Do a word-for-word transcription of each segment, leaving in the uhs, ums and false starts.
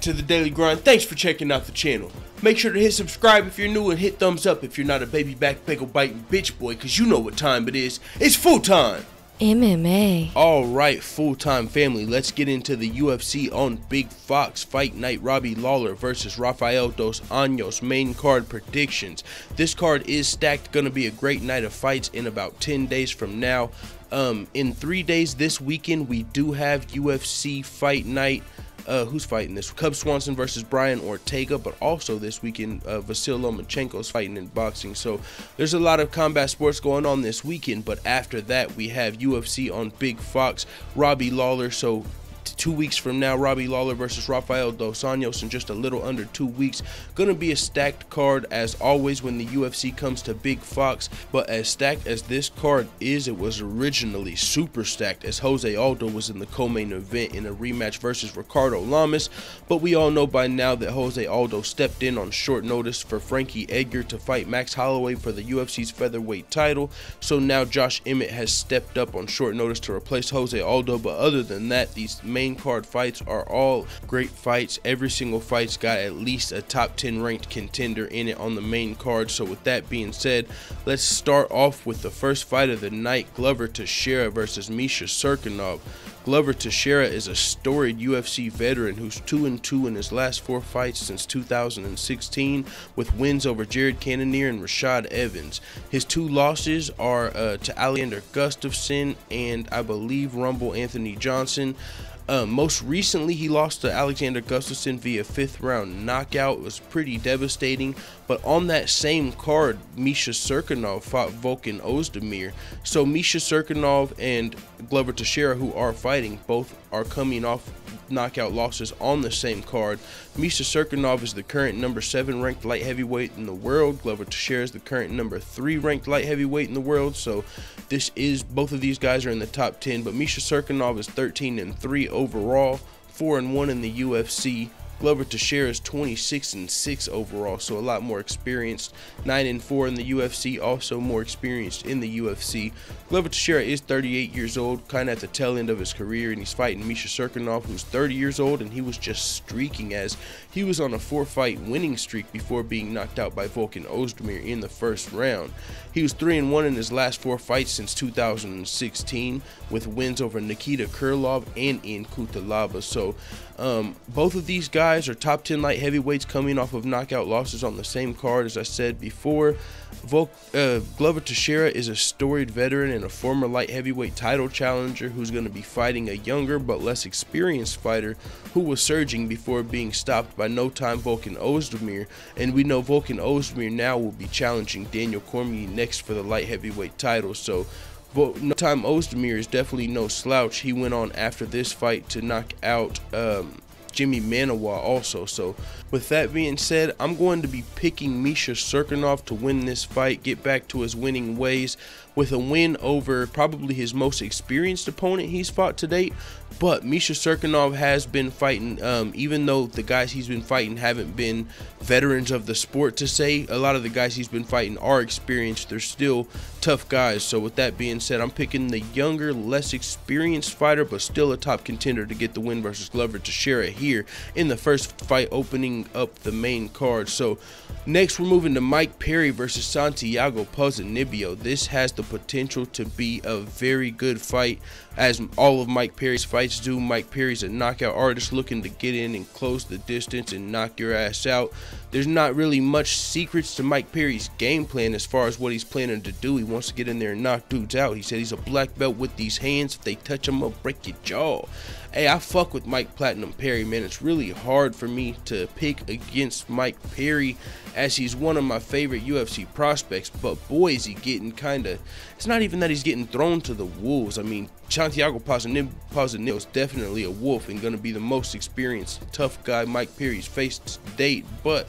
back to the Daily Grind. Thanks for checking out the channel. Make sure to hit subscribe if you're new and hit thumbs up if you're not a baby back bagel biting bitch boy, because you know what time it is. It's full time. M M A. Alright, full-time family, let's get into the U F C on Big Fox Fight Night. Robbie Lawler versus Rafael Dos Anjos. Main card predictions. This card is stacked. Gonna be a great night of fights in about ten days from now. Um, in three days this weekend, we do have U F C Fight Night. Uh, who's fighting this? Cub Swanson versus Brian Ortega, but also this weekend, uh, Vasyl Lomachenko's fighting in boxing. So there's a lot of combat sports going on this weekend, but after that, we have U F C on Big Fox, Robbie Lawler. So two weeks from now, Robbie Lawler versus Rafael Dos Anjos in just a little under two weeks. Gonna be a stacked card as always when the U F C comes to Big Fox, but as stacked as this card is, it was originally super stacked as Jose Aldo was in the co-main event in a rematch versus Ricardo Lamas, but we all know by now that Jose Aldo stepped in on short notice for Frankie Edgar to fight Max Holloway for the U F C's featherweight title, so now Josh Emmett has stepped up on short notice to replace Jose Aldo, but other than that, these main card fights are all great fights. Every single fight's got at least a top ten ranked contender in it on the main card. So with that being said, let's start off with the first fight of the night, Glover Teixeira versus Misha Cirkunov. Glover Teixeira is a storied U F C veteran who's two and two in his last four fights since two thousand sixteen, with wins over Jared Cannonier and Rashad Evans. His two losses are uh, to Alexander Gustafsson and I believe Rumble Anthony Johnson. Uh, most recently, he lost to Alexander Gustafsson via fifth round knockout. It was pretty devastating. But on that same card, Misha Cirkunov fought Volkan Ozdemir. So Misha Cirkunov and Glover Teixeira, who are fighting, both are coming off knockout losses on the same card. Misha Cirkunov is the current number seven ranked light heavyweight in the world. Glover Teixeira is the current number three ranked light heavyweight in the world. So this is, both of these guys are in the top ten, but Misha Cirkunov is thirteen and three overall, four and one in the U F C. Glover Teixeira is twenty-six and six overall, so a lot more experienced. nine and four in the U F C, also more experienced in the U F C. Glover Teixeira is thirty-eight years old, kind of at the tail end of his career, and he's fighting Misha Cirkunov, who's thirty years old, and he was just streaking as he was on a four-fight winning streak before being knocked out by Volkan Ozdemir in the first round. He was three and one in his last four fights since two thousand sixteen, with wins over Nikita Krylov and Nkutalaba. So um, both of these guys are top ten light heavyweights coming off of knockout losses on the same card. As I said before, Volk, uh, Glover Teixeira is a storied veteran and a former light heavyweight title challenger who's going to be fighting a younger but less experienced fighter who was surging before being stopped by no-time Volkan Ozdemir, and we know Volkan Ozdemir now will be challenging Daniel Cormier next for the light heavyweight title. So But no time Ozdemir is definitely no slouch. He went on after this fight to knock out um, Jimmy Manawa also. So with that being said, I'm going to be picking Misha Cirkunov to win this fight, get back to his winning ways with a win over probably his most experienced opponent he's fought to date. But Misha Cirkunov has been fighting, um, even though the guys he's been fighting haven't been veterans of the sport to say, a lot of the guys he's been fighting are experienced. They're still tough guys. So with that being said, I'm picking the younger, less experienced fighter, but still a top contender to get the win versus Glover Teixeira here in the first fight opening up the main card. So next we're moving to Mike Perry versus Santiago Ponzinibbio. This has the potential to be a very good fight, as all of Mike Perry's fights do. Mike Perry's a knockout artist looking to get in and close the distance and knock your ass out. There's not really much secrets to Mike Perry's game plan as far as what he's planning to do. He wants to get in there and knock dudes out. He said he's a black belt with these hands. If they touch him, I'll break your jaw. Hey, I fuck with Mike Platinum Perry, man. It's really hard for me to pick against Mike Perry as he's one of my favorite U F C prospects, but boy is he getting kind of, it's not even that he's getting thrown to the wolves. I mean, Santiago Ponzinibbio is definitely a wolf and going to be the most experienced, tough guy Mike Perry's faced to date, but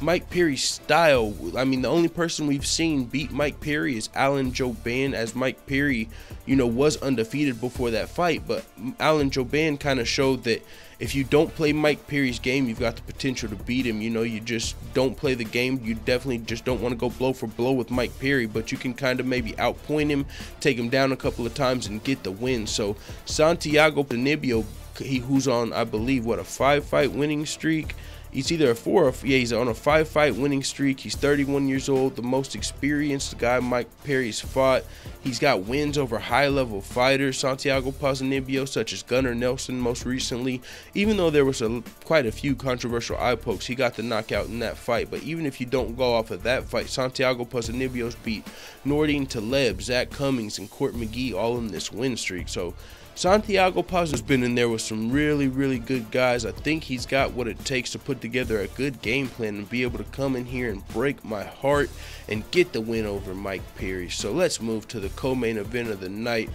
Mike Perry's style, I mean, the only person we've seen beat Mike Perry is Alan Joban, as Mike Perry, you know, was undefeated before that fight, but Alan Joban kind of showed that if you don't play Mike Perry's game, you've got the potential to beat him. You know, you just don't play the game. You definitely just don't want to go blow for blow with Mike Perry, but you can kind of maybe outpoint him, take him down a couple of times, and get the win. So Santiago Ponzinibbio he who's on, I believe, what, a five-fight winning streak. He's either a four or a, yeah, he's on a five-fight winning streak. He's thirty-one years old, the most experienced guy Mike Perry's fought. He's got wins over high-level fighters, Santiago Ponzinibbio, such as Gunnar Nelson most recently. Even though there was a, quite a few controversial eye pokes, he got the knockout in that fight. But even if you don't go off of that fight, Santiago Ponzinibbio's beat Nordin Taleb, Zach Cummings, and Court McGee all in this win streak. So Santiago Ponzinibbio has been in there with some really, really good guys. I think he's got what it takes to put together a good game plan and be able to come in here and break my heart and get the win over Mike Perry. So let's move to the co-main event of the night.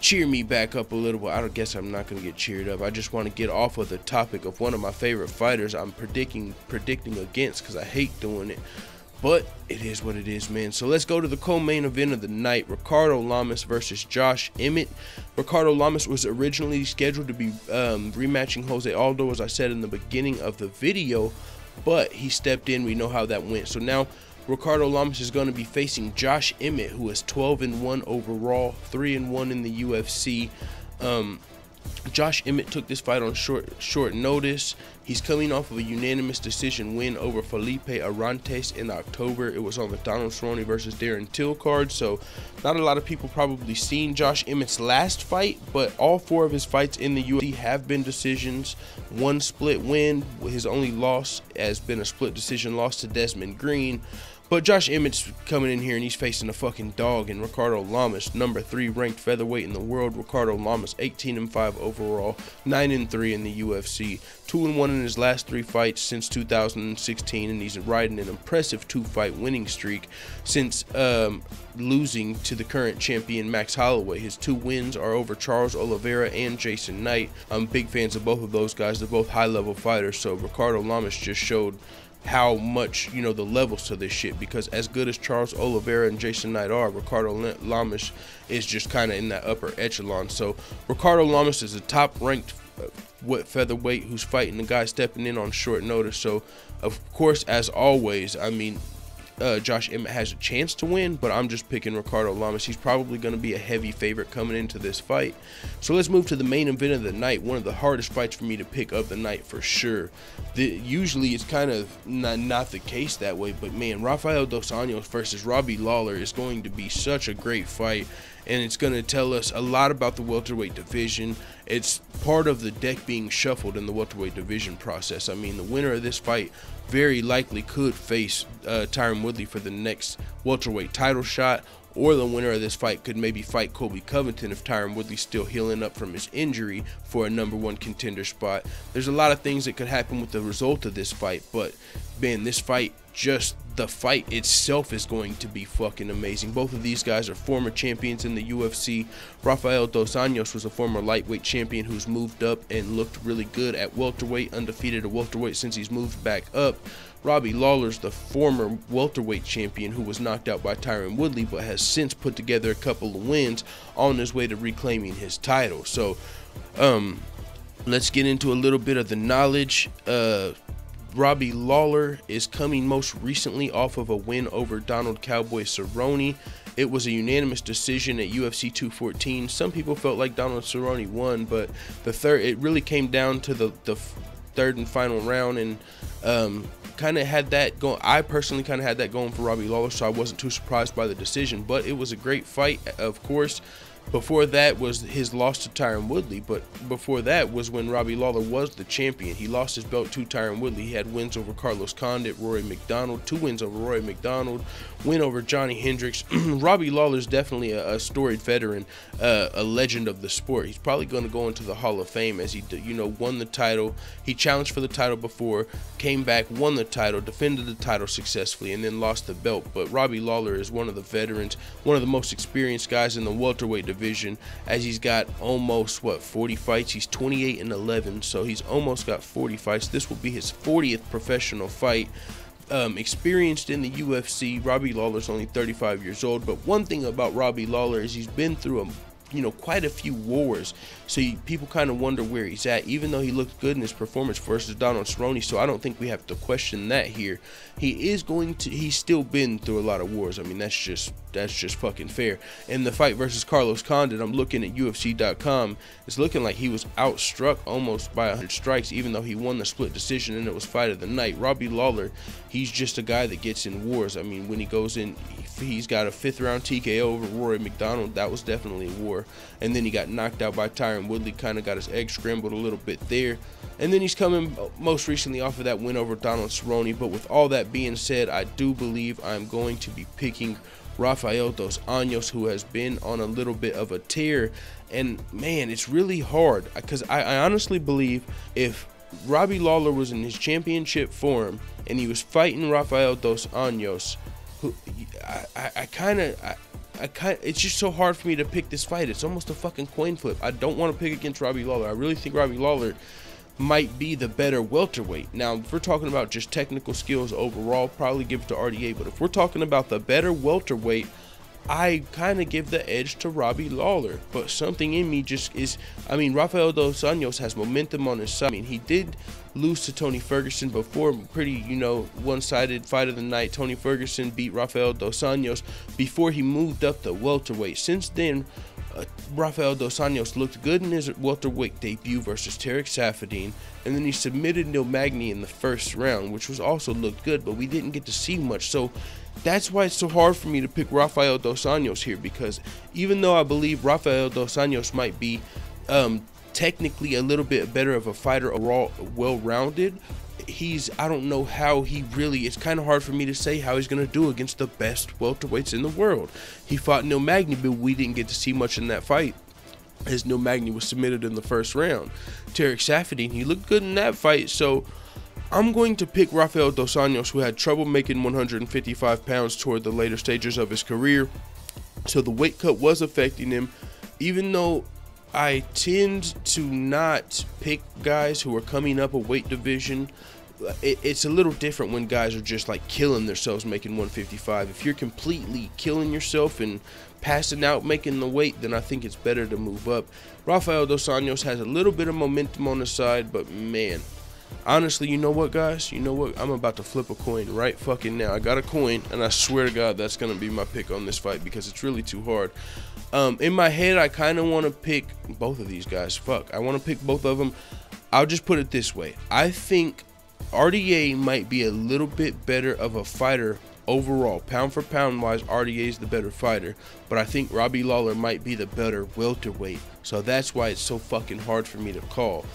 Cheer me back up a little bit. I guess I'm not going to get cheered up. I just want to get off of the topic of one of my favorite fighters I'm predicting, predicting against because I hate doing it. But it is what it is, man. So let's go to the co-main event of the night, Ricardo Lamas versus Josh Emmett. Ricardo Lamas was originally scheduled to be um, rematching Jose Aldo, as I said in the beginning of the video, but he stepped in. We know how that went. So now Ricardo Lamas is going to be facing Josh Emmett, who is twelve and one overall, three and one in the U F C. Um, Josh Emmett took this fight on short short notice. He's coming off of a unanimous decision win over Felipe Arantes in October. It was on the Donald Cerrone versus Darren Till card, so not a lot of people probably seen Josh Emmett's last fight, but all four of his fights in the U F C have been decisions. One split win, his only loss has been a split decision loss to Desmond Green. But Josh Emmett's coming in here and he's facing a fucking dog in Ricardo Lamas, number three ranked featherweight in the world. Ricardo Lamas, eighteen and five overall, nine and three in the U F C, two and one in his last three fights since two thousand sixteen, and he's riding an impressive two-fight winning streak since um, losing to the current champion Max Holloway. His two wins are over Charles Oliveira and Jason Knight. I'm big fans of both of those guys. They're both high-level fighters, so Ricardo Lamas just showed how much, you know, the levels to this shit, because as good as Charles Oliveira and Jason Knight are, Ricardo Lamas is just kind of in that upper echelon. So Ricardo Lamas is a top ranked what featherweight who's fighting the guy stepping in on short notice. So of course, as always, I mean, Uh, Josh Emmett has a chance to win, but I'm just picking Ricardo Lamas. He's probably going to be a heavy favorite coming into this fight. So let's move to the main event of the night, one of the hardest fights for me to pick of the night for sure. The, usually it's kind of not, not the case that way, but man, Rafael Dos Anjos versus Robbie Lawler is going to be such a great fight, and it's going to tell us a lot about the welterweight division. It's part of the deck being shuffled in the welterweight division process. I mean, the winner of this fight very likely could face uh, Tyron Woodley for the next welterweight title shot, or the winner of this fight could maybe fight Colby Covington if Tyron Woodley's still healing up from his injury for a number one contender spot. There's a lot of things that could happen with the result of this fight, but man, this fight, just the fight itself is going to be fucking amazing. Both of these guys are former champions in the U F C. Rafael Dos Anjos was a former lightweight champion who's moved up and looked really good at welterweight, undefeated at welterweight since he's moved back up. Robbie Lawler's the former welterweight champion who was knocked out by Tyron Woodley, but has since put together a couple of wins on his way to reclaiming his title. So um, let's get into a little bit of the knowledge. Uh, Robbie Lawler is coming most recently off of a win over Donald Cowboy Cerrone. It was a unanimous decision at U F C two fourteen. Some people felt like Donald Cerrone won, but the third, it really came down to the, the third and final round, and um, kind of had that going. I personally kind of had that going for Robbie Lawler, so I wasn't too surprised by the decision, but it was a great fight, of course. Before that was his loss to Tyron Woodley, but before that was when Robbie Lawler was the champion. He lost his belt to Tyron Woodley. He had wins over Carlos Condit, Rory McDonald, two wins over Rory McDonald, win over Johnny Hendricks. Robbie Lawler's definitely a, a storied veteran, uh, a legend of the sport. He's probably going to go into the Hall of Fame, as he, you know, won the title. He challenged for the title before, came back, won the title, defended the title successfully, and then lost the belt. But Robbie Lawler is one of the veterans, one of the most experienced guys in the welterweight division. Division, as he's got almost what, forty fights. He's twenty-eight and eleven, so he's almost got forty fights. This will be his fortieth professional fight. Um, experienced in the U F C, Robbie Lawler's only thirty-five years old. But one thing about Robbie Lawler is he's been through a you know, quite a few wars. So you, people kind of wonder where he's at, even though he looked good in his performance versus Donald Cerrone. So I don't think we have to question that here. He is going to, he's still been through a lot of wars. I mean, that's just, that's just fucking fair. And the fight versus Carlos Condit, I'm looking at U F C dot com. It's looking like he was outstruck almost by one hundred strikes, even though he won the split decision and it was fight of the night. Robbie Lawler, he's just a guy that gets in wars. I mean, when he goes in, he's got a fifth round T K O over Rory McDonald. That was definitely a war. And then he got knocked out by Tyron Woodley, kind of got his egg scrambled a little bit there. And then he's coming most recently off of that win over Donald Cerrone. But with all that being said, I do believe I'm going to be picking Rafael Dos Anjos, who has been on a little bit of a tear. And man, it's really hard, because I, I honestly believe if Robbie Lawler was in his championship form and he was fighting Rafael Dos Anjos, who I, I, I kind of... I kind of, it's just so hard for me to pick this fight. It's almost a fucking coin flip. I don't want to pick against Robbie Lawler. I really think Robbie Lawler might be the better welterweight. Now, if we're talking about just technical skills overall, probably give it to R D A. But if we're talking about the better welterweight, I kind of give the edge to Robbie Lawler. But something in me just is, I mean, Rafael Dos Anjos has momentum on his side. I mean, he did lose to Tony Ferguson before, pretty, you know, one-sided fight of the night. Tony Ferguson beat Rafael Dos Anjos before he moved up to welterweight. Since then, uh, Rafael Dos Anjos looked good in his welterweight debut versus Tarec Saffiedine, and then he submitted Neil Magny in the first round, which was also looked good, but we didn't get to see much. So that's why it's so hard for me to pick Rafael Dos Anjos here, because even though I believe Rafael Dos Anjos might be um, technically a little bit better of a fighter overall, well-rounded, he's, I don't know how he really, it's kind of hard for me to say how he's going to do against the best welterweights in the world. He fought Neil Magny, but we didn't get to see much in that fight, as Neil Magny was submitted in the first round. Tarec Saffiedine, he looked good in that fight, so I'm going to pick Rafael Dos Anjos, who had trouble making one hundred fifty-five pounds toward the later stages of his career, so the weight cut was affecting him. Even though I tend to not pick guys who are coming up a weight division, it, it's a little different when guys are just like killing themselves making one fifty-five. If you're completely killing yourself and passing out making the weight, then I think it's better to move up. Rafael Dos Anjos has a little bit of momentum on his side, but man, honestly, you know what, guys? You know what? I'm about to flip a coin right fucking now. I got a coin, and I swear to God, that's going to be my pick on this fight, because it's really too hard. Um, in my head, I kind of want to pick both of these guys. Fuck, I want to pick both of them. I'll just put it this way. I think R D A might be a little bit better of a fighter overall. Pound for pound wise, R D A is the better fighter, but I think Robbie Lawler might be the better welterweight. So that's why it's so fucking hard for me to call.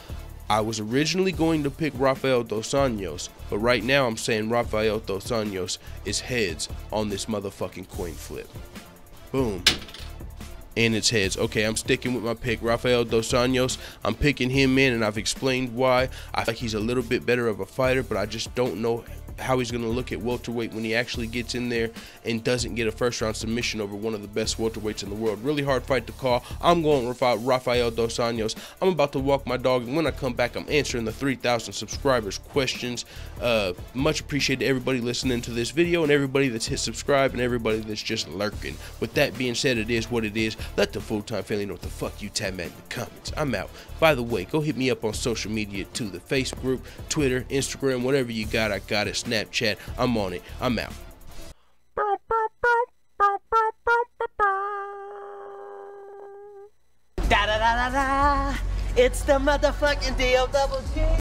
I was originally going to pick Rafael Dos Anjos, but right now I'm saying Rafael Dos Anjos is heads on this motherfucking coin flip. Boom. And it's heads. Okay, I'm sticking with my pick, Rafael Dos Anjos. I'm picking him in, and I've explained why. I think he's a little bit better of a fighter, but I just don't know how he's going to look at welterweight when he actually gets in there and doesn't get a first round submission over one of the best welterweights in the world. Really hard fight to call. I'm going with Rafael Dos Anjos. I'm about to walk my dog, and when I come back, I'm answering the three thousand subscribers questions. Uh, much appreciated everybody listening to this video, and everybody that's hit subscribe, and everybody that's just lurking. With that being said, it is what it is. Let the full-time family know what the fuck you tab at in the comments. I'm out. By the way, go hit me up on social media too. The Facebook group, Twitter, Instagram, whatever you got, I got it. Snapchat, I'm on it. I'm out. Da da da da da. It's the motherfucking D O double G.